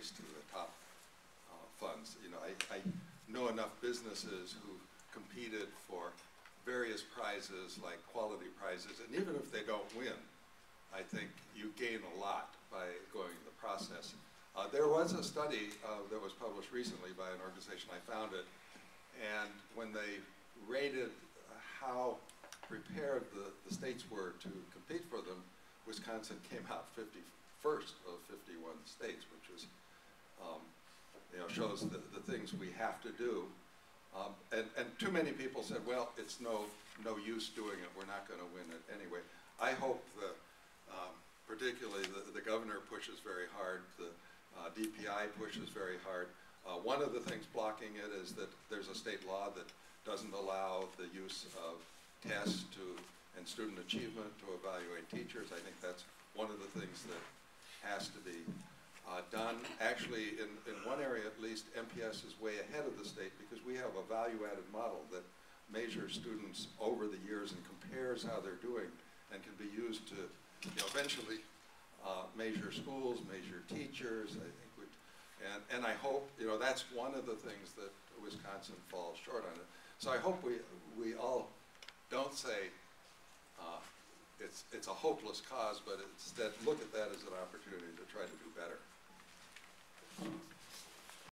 race to the top funds. You know, I know enough businesses who've competed for various prizes, like quality prizes, and even if they don't win, I think you gain a lot by going the process. There was a study that was published recently by an organization I founded, and when they rated how prepared the states were to compete for them, Wisconsin came out 51st of 51 states, which is, you know, shows the things we have to do. And too many people said, well, it's no use doing it. We're not going to win it anyway. I hope that particularly the governor pushes very hard, the DPI pushes very hard. One of the things blocking it is that there's a state law that doesn't allow the use of tests and student achievement to evaluate teachers. I think that's one of the things that has to be done. Actually, in one area at least, MPS is way ahead of the state because we have a value-added model that measures students over the years and compares how they're doing and can be used to, you know, eventually measure schools, measure teachers. I think and I hope, you know, that's one of the things that Wisconsin falls short on. So I hope we all don't say it's a hopeless cause, but instead look at that as an opportunity to try to do better.